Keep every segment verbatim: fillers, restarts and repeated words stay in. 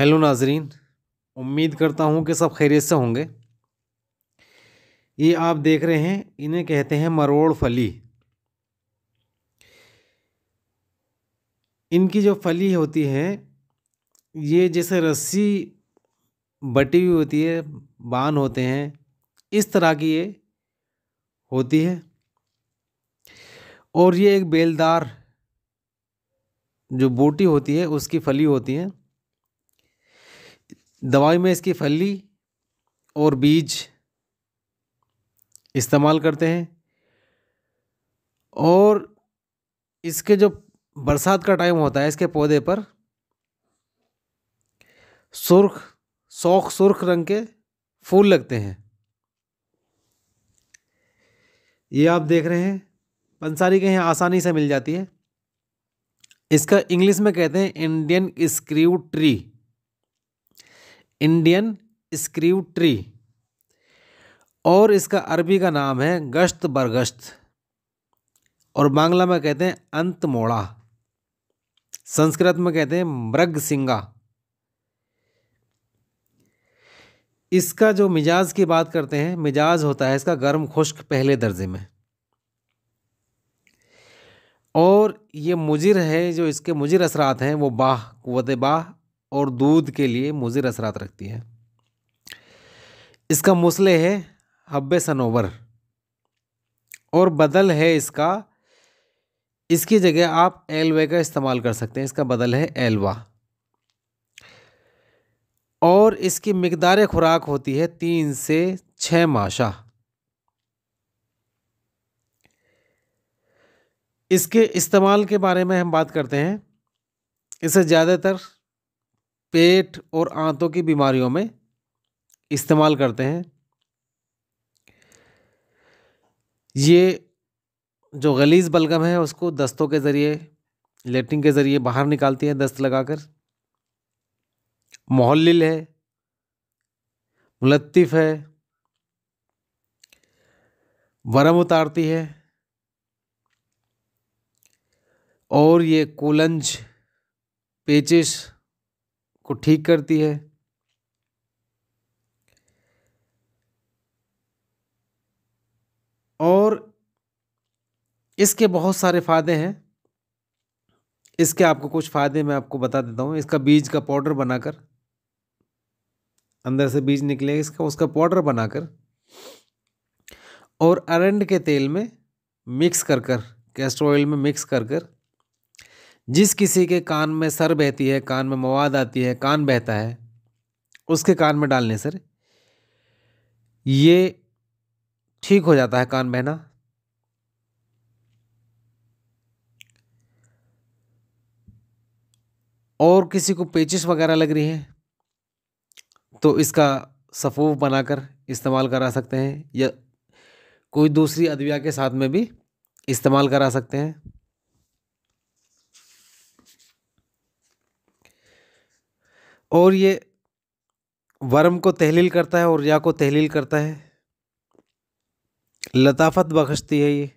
Hello नाजरीन, उम्मीद करता हूँ कि सब खैरियत से होंगे। ये आप देख रहे हैं, इन्हें कहते हैं मरोड़ फली। इनकी जो फली होती है ये जैसे रस्सी बटी हुई होती है, बान होते हैं, इस तरह की ये होती है। और ये एक बेलदार जो बूटी होती है उसकी फली होती है। दवाई में इसकी फली और बीज इस्तेमाल करते हैं। और इसके जो बरसात का टाइम होता है इसके पौधे पर सुर्ख सौख सुर्ख रंग के फूल लगते हैं। ये आप देख रहे हैं, पंसारी के यहाँ आसानी से मिल जाती है। इसका इंग्लिश में कहते हैं Indian screw tree, Indian screw tree. और इसका अरबी का नाम है गश्त बरगश्त और बांग्ला में कहते हैं अंत मोड़ा, संस्कृत में कहते हैं मृग सिंगा। इसका जो मिजाज की बात करते हैं, मिजाज होता है इसका गर्म खुश्क पहले दर्जे में। और ये मुजिर है, जो इसके मुजिर असरात हैं वो बाह कुव्वत बाह और दूध के लिए मुजिर असरात रखती है। इसका मुसले है हब्बे सनोवर और बदल है इसका, इसकी जगह आप एलवा का इस्तेमाल कर सकते हैं। इसका बदल है एलवा। और इसकी मिकदार खुराक होती है तीन से छः माशा। इसके इस्तेमाल के बारे में हम बात करते हैं। इसे ज़्यादातर पेट और आंतों की बीमारियों में इस्तेमाल करते हैं। ये जो गलीज बलगम है उसको दस्तों के ज़रिए, लेटरिन के ज़रिए बाहर निकालती है दस्त लगाकर। मोहल्लिल है, मुलत्तिफ़ है, वरम उतारती है। और ये कूलंज पेचिश को ठीक करती है। और इसके बहुत सारे फ़ायदे हैं। इसके आपको कुछ फ़ायदे मैं आपको बता देता हूँ। इसका बीज का पाउडर बनाकर, अंदर से बीज निकलेगा इसका, उसका पाउडर बनाकर और अरंड के तेल में मिक्स कर कर कैस्टर ऑयल में मिक्स कर कर जिस किसी के कान में सर बहती है, कान में मवाद आती है, कान बहता है, उसके कान में डालने से ये ठीक हो जाता है कान बहना। और किसी को पेचिश वगैरह लग रही है तो इसका सफ़ूफ बनाकर इस्तेमाल करा सकते हैं या कोई दूसरी अद्विया के साथ में भी इस्तेमाल करा सकते हैं। और ये वर्म को तहलील करता है और या को तहलील करता है, लताफत बख्शती है ये।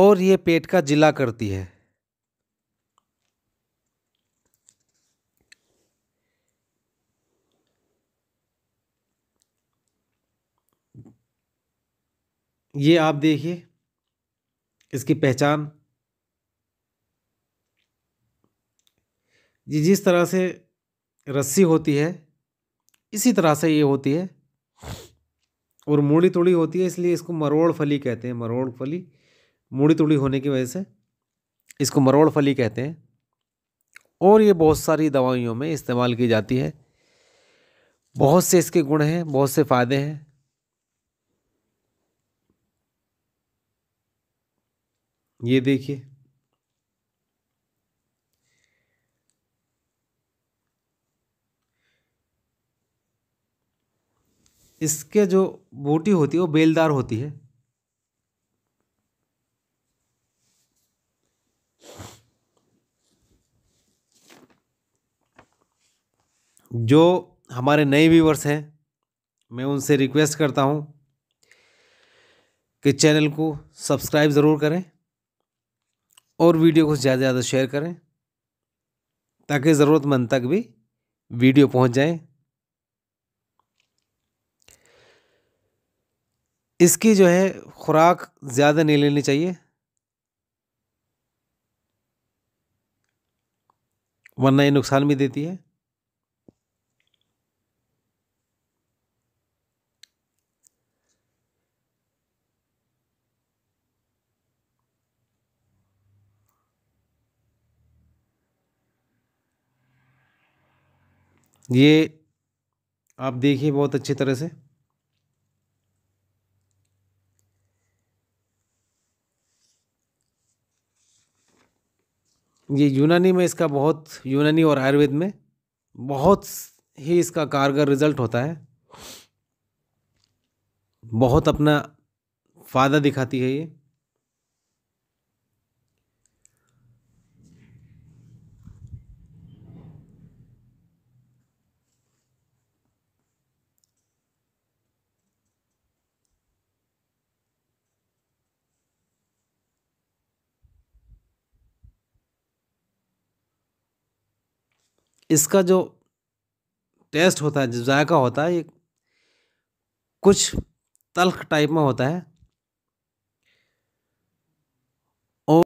और ये पेट का जिला करती है। ये आप देखिए इसकी पहचान, जी जिस तरह से रस्सी होती है इसी तरह से ये होती है और मुड़ी तुड़ी होती है, इसलिए इसको मरोड़ फली कहते हैं। मरोड़ फली मुड़ी तुड़ी होने की वजह से इसको मरोड़ फली कहते हैं। और ये बहुत सारी दवाइयों में इस्तेमाल की जाती है। बहुत से इसके गुण हैं, बहुत से फ़ायदे हैं। ये देखिए, इसके जो बूटी होती है वो बेलदार होती है। जो हमारे नए व्यूवर्स हैं मैं उनसे रिक्वेस्ट करता हूं कि चैनल को सब्सक्राइब ज़रूर करें और वीडियो को ज़्यादा से ज़्यादा शेयर करें ताकि ज़रूरतमंद तक भी वीडियो पहुंच जाए। इसकी जो है खुराक ज़्यादा नहीं लेनी चाहिए, वरना ये नुकसान भी देती है। ये आप देखिए बहुत अच्छी तरह से ये यूनानी में इसका बहुत यूनानी और आयुर्वेद में बहुत ही इसका कारगर रिजल्ट होता है, बहुत अपना फायदा दिखाती है ये। इसका जो टेस्ट होता है, जो जायका होता है, ये कुछ तल्ख टाइप में होता है,